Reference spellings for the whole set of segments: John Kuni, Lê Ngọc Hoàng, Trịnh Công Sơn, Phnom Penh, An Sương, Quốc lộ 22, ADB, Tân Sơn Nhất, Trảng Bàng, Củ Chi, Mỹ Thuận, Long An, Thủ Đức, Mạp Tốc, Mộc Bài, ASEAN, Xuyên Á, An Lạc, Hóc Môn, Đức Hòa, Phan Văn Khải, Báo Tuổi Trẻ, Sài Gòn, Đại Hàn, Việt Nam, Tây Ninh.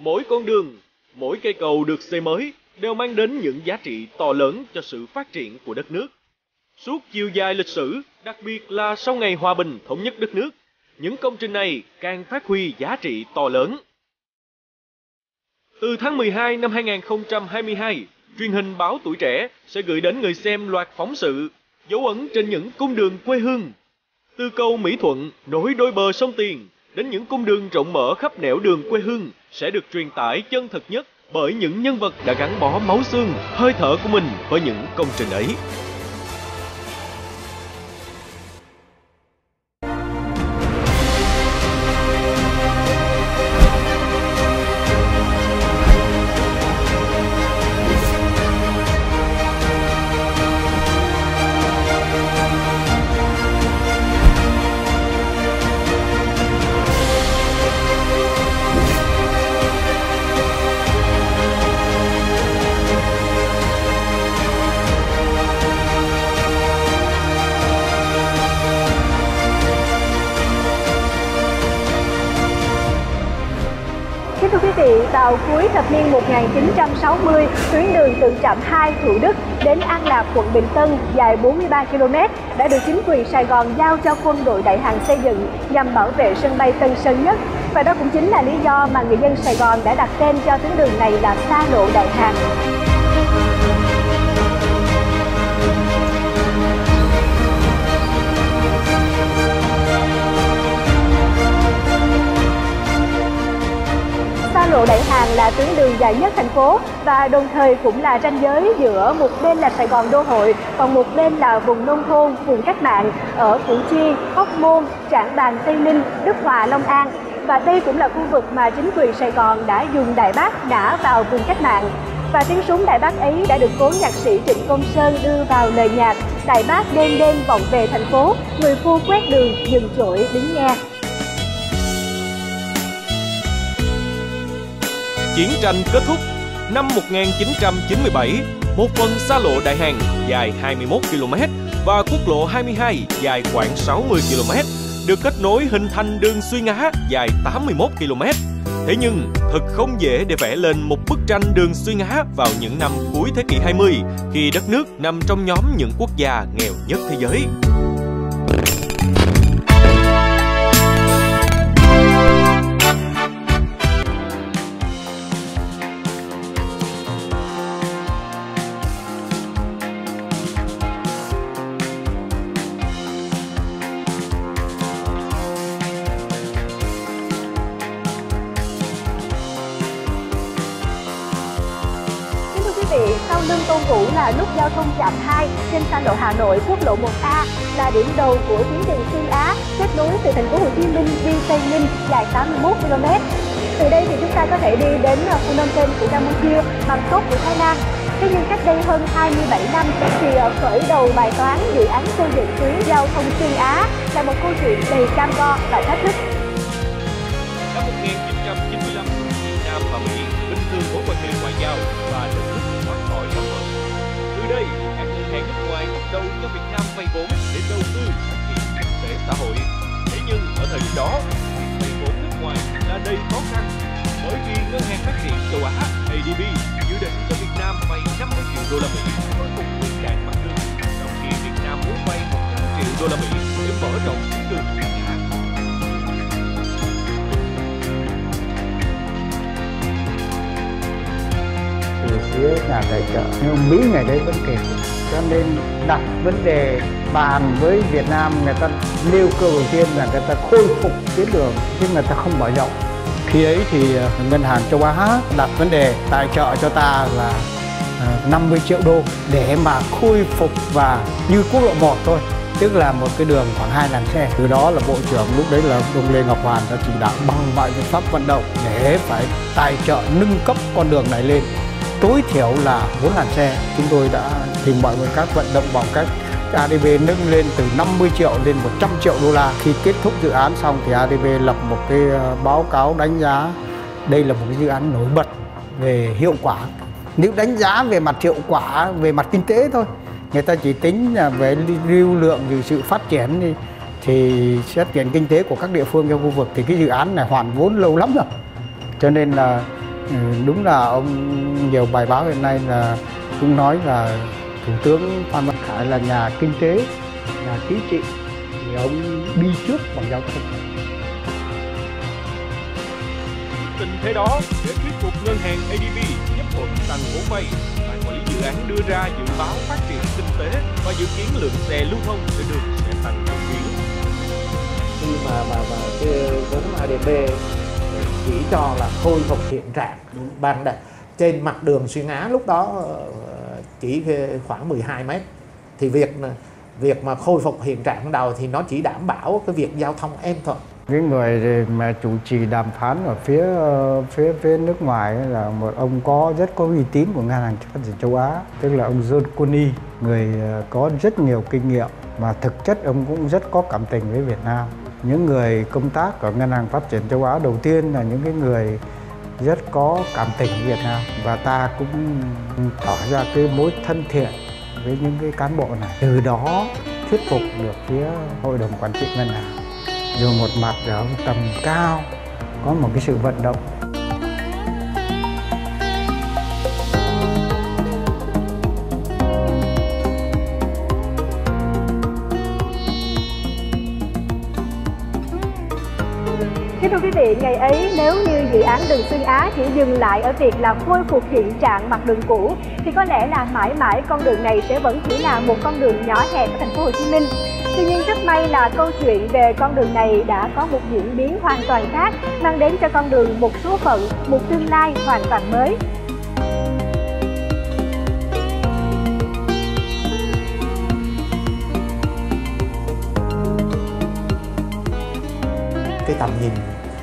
Mỗi con đường, mỗi cây cầu được xây mới đều mang đến những giá trị to lớn cho sự phát triển của đất nước. Suốt chiều dài lịch sử, đặc biệt là sau ngày hòa bình thống nhất đất nước, những công trình này càng phát huy giá trị to lớn. Từ tháng 12 năm 2022, truyền hình Báo Tuổi Trẻ sẽ gửi đến người xem loạt phóng sự dấu ấn trên những cung đường quê hương. Từ cầu Mỹ Thuận nối đôi bờ sông Tiền đến những cung đường rộng mở khắp nẻo đường quê hương sẽ được truyền tải chân thực nhất bởi những nhân vật đã gắn bó máu xương, hơi thở của mình với những công trình ấy. Vào cuối thập niên 1960, tuyến đường từ trạm 2 Thủ Đức đến An Lạc, quận Bình Tân dài 43 km đã được chính quyền Sài Gòn giao cho quân đội Đại Hàn xây dựng nhằm bảo vệ sân bay Tân Sơn Nhất. Và đó cũng chính là lý do mà người dân Sài Gòn đã đặt tên cho tuyến đường này là xa lộ Đại Hàn. Lộ Đại Hàn là tuyến đường dài nhất thành phố và đồng thời cũng là ranh giới giữa một bên là Sài Gòn đô hội, còn một bên là vùng nông thôn, vùng cách mạng ở Củ Chi, Hóc Môn, Trảng Bàng, Tây Ninh, Đức Hòa, Long An. Và đây cũng là khu vực mà chính quyền Sài Gòn đã dùng đại bác đã vào vùng cách mạng. Và tiếng súng đại bác ấy đã được cố nhạc sĩ Trịnh Công Sơn đưa vào lời nhạc Đại Bác Đêm Đêm Vọng Về Thành Phố, người phu quét đường dừng chổi đứng nghe. Chiến tranh kết thúc năm 1997, một phần xa lộ Đại Hàn dài 21 km và quốc lộ 22 dài khoảng 60 km được kết nối hình thành đường Xuyên Á dài 81 km. Thế nhưng, thật không dễ để vẽ lên một bức tranh đường Xuyên Á vào những năm cuối thế kỷ 20 khi đất nước nằm trong nhóm những quốc gia nghèo nhất thế giới. Nút giao thông trạm 2 trên xa lộ Hà Nội, quốc lộ 1A là điểm đầu của tuyến đường Xuyên Á kết nối từ thành phố Hồ Chí Minh đi Tây Ninh dài 81 km. Từ đây thì chúng ta có thể đi đến Phnom Penh của Campuchia, Mạp Tốc của Thái Lan. Thế nhưng cách đây hơn 27 năm thì khởi đầu bài toán dự án xây dựng tuyến giao thông Xuyên Á là một câu chuyện đầy cam go và thách thức. Năm 1995, Việt Nam và Mỹ bình thường mối quan hệ ngoại giao và đất nước thoát khỏi ràng buộc. Đây, các ngân hàng nước ngoài bắt đầu cho Việt Nam vay vốn để đầu tư phát triển kinh tế xã hội. Thế nhưng ở thời điểm đó, việc vay vốn nước ngoài là đầy khó khăn, bởi vì Ngân hàng Phát triển Châu Á ADB dự định cho Việt Nam vay 50 triệu đô la Mỹ khôi phục nguyên trạng mặt đường, trong khi Việt Nam muốn vay 100 triệu đô la Mỹ để mở rộng tuyến đường Xuyên Á. Là tài trợ nhưng Mỹ ngày đấy vẫn kể, cho nên đặt vấn đề bàn với Việt Nam, người ta nêu cơ đầu tiên là người ta khôi phục tuyến đường nhưng người ta không mở rộng. Khi ấy thì Ngân hàng Châu Á đặt vấn đề tài trợ cho ta là 50 triệu đô để mà khôi phục và như quốc lộ 1 thôi, tức là một cái đường khoảng 2 làn xe. Từ đó là Bộ trưởng lúc đấy là ông Lê Ngọc Hoàng đã chỉ đạo bằng mọi biện pháp vận động để phải tài trợ nâng cấp con đường này lên. Tối thiểu là 4 làn xe, chúng tôi đã tìm mọi người các vận động bằng cách ADB nâng lên từ 50 triệu lên 100 triệu đô la. Khi kết thúc dự án xong thì ADB lập một cái báo cáo đánh giá đây là một cái dự án nổi bật về hiệu quả. Nếu đánh giá về mặt hiệu quả, về mặt kinh tế thôi, người ta chỉ tính là về lưu lượng về sự phát triển thì xét tiền kinh tế của các địa phương trong khu vực thì cái dự án này hoàn vốn lâu lắm rồi. Cho nên là Đúng là ông nhiều bài báo hiện nay là cũng nói là Thủ tướng Phan Văn Khải là nhà kinh tế, nhà chính trị, thì ông đi trước bằng giao thông. Tình thế đó để thuyết phục ngân hàng ADB chấp thuận tăng vốn vay, ban quản lý dự án đưa ra dự báo phát triển kinh tế và dự kiến lượng xe lưu thông trên đường sẽ tăng đột biến. Khi mà cái vốn ADB chỉ cho là khôi phục hiện trạng ban đầu trên mặt đường Xuyên Á lúc đó chỉ khoảng 12 mét, thì việc mà khôi phục hiện trạng ban đầu thì nó chỉ đảm bảo cái việc giao thông êm thuận. Cái người mà chủ trì đàm phán ở phía nước ngoài là một ông rất có uy tín của ngân hàng phát triển châu Á, tức là ông John Kuni, người có rất nhiều kinh nghiệm mà thực chất ông cũng rất có cảm tình với Việt Nam. Những người công tác ở ngân hàng phát triển châu Á đầu tiên là những cái người rất có cảm tình với Việt Nam, và ta cũng tỏ ra cái mối thân thiện với những cái cán bộ này, từ đó thuyết phục được phía hội đồng quản trị ngân hàng. Rồi một mặt là ông tầm cao, có một cái sự vận động. Thưa quý vị, ngày ấy nếu như dự án đường Xuyên Á chỉ dừng lại ở việc là khôi phục hiện trạng mặt đường cũ, thì có lẽ là mãi mãi con đường này sẽ vẫn chỉ là một con đường nhỏ hẹp ở thành phố Hồ Chí Minh. Tuy nhiên rất may là câu chuyện về con đường này đã có một diễn biến hoàn toàn khác, mang đến cho con đường một số phận, một tương lai hoàn toàn mới. Cái tầm nhìn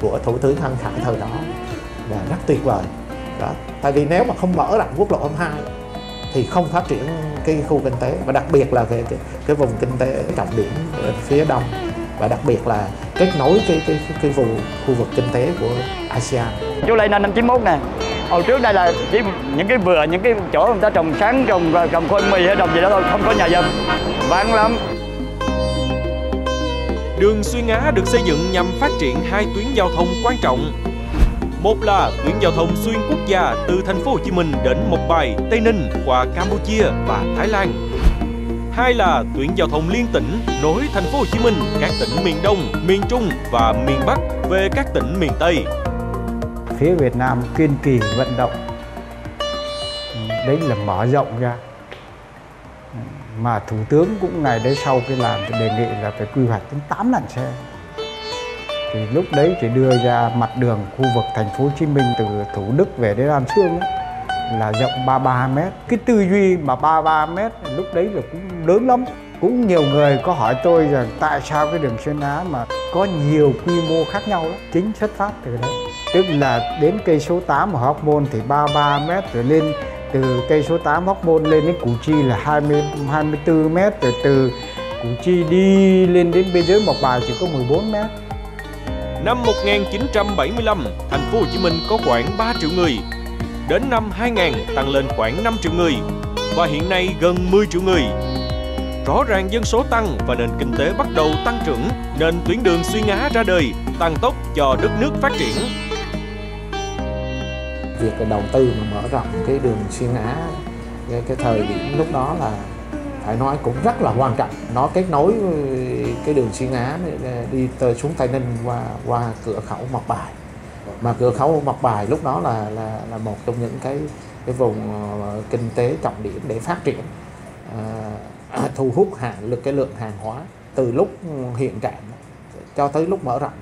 của Thủ tướng Phan Khải thời đó là rất tuyệt vời đó. Tại vì nếu mà không mở rộng quốc lộ 22 thì không phát triển cái khu kinh tế, và đặc biệt là cái vùng kinh tế trọng điểm ở phía đông, và đặc biệt là kết nối cái vùng khu vực kinh tế của ASEAN. Chú Lê năm 91 nè, hồi trước đây là chỉ những cái chỗ người ta trồng sắn, trồng khoai mì hay trồng gì đó thôi, không có nhà dân, vắng lắm. Đường Xuyên Á được xây dựng nhằm phát triển hai tuyến giao thông quan trọng. Một là tuyến giao thông xuyên quốc gia từ thành phố Hồ Chí Minh đến Mộc Bài, Tây Ninh qua Campuchia và Thái Lan. Hai là tuyến giao thông liên tỉnh nối thành phố Hồ Chí Minh, các tỉnh miền Đông, miền Trung và miền Bắc về các tỉnh miền Tây. Phía Việt Nam kiên trì vận động, đấy là mở rộng ra. Mà Thủ tướng cũng ngày đấy sau cái làm đề nghị là phải quy hoạch đến 8 làn xe. Thì lúc đấy chỉ đưa ra mặt đường khu vực thành phố Hồ Chí Minh từ Thủ Đức về đến An Sương ấy, là rộng 33 mét. Cái tư duy mà 33 mét lúc đấy là cũng lớn lắm. Cũng nhiều người có hỏi tôi rằng tại sao cái đường Xuyên Á mà có nhiều quy mô khác nhau lắm. Chính xuất phát từ đấy. Tức là đến cây số 8 ở Hóc Môn thì 33 mét, rồi lên từ cây số 8 Hóc Môn lên đến Củ Chi là 24 mét, rồi từ Củ Chi đi lên đến biên giới Mộc Bài chỉ có 14 mét. Năm 1975, thành phố Hồ Chí Minh có khoảng 3 triệu người. Đến năm 2000 tăng lên khoảng 5 triệu người và hiện nay gần 10 triệu người. Rõ ràng dân số tăng và nền kinh tế bắt đầu tăng trưởng nên tuyến đường Xuyên Á ra đời, tăng tốc cho đất nước phát triển. Việc đầu tư mà mở rộng cái đường Xuyên Á cái thời điểm lúc đó là phải nói cũng rất là quan trọng. Nó kết nối cái đường Xuyên Á đi xuống Tây Ninh qua cửa khẩu Mộc Bài. Mà cửa khẩu Mộc Bài lúc đó là một trong những cái vùng kinh tế trọng điểm để phát triển, thu hút cái lượng hàng hóa. Từ lúc hiện trạng cho tới lúc mở rộng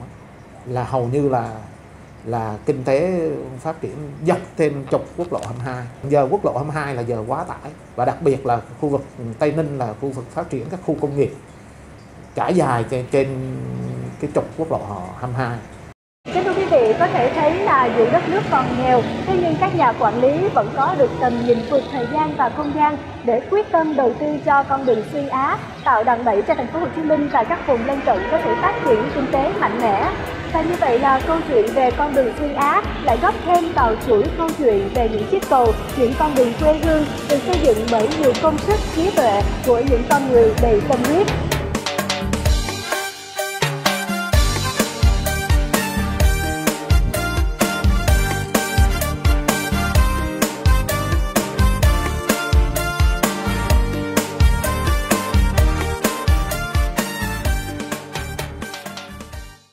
là hầu như là kinh tế phát triển dọc trên trục quốc lộ 22. Giờ quốc lộ 22 là giờ quá tải, và đặc biệt là khu vực Tây Ninh là khu vực phát triển các khu công nghiệp trải dài trên cái trục quốc lộ 22. Thưa quý vị, có thể thấy là dù đất nước còn nghèo, tuy nhiên các nhà quản lý vẫn có được tầm nhìn vượt thời gian và không gian để quyết tâm đầu tư cho con đường Xuyên Á, tạo đòn bẩy cho thành phố Hồ Chí Minh và các vùng lân cận có thể phát triển kinh tế mạnh mẽ. Và như vậy là câu chuyện về con đường Xuyên Á lại góp thêm vào chuỗi câu chuyện về những chiếc cầu, những con đường quê hương được xây dựng bởi nhiều công sức, trí tuệ của những con người đầy tâm huyết.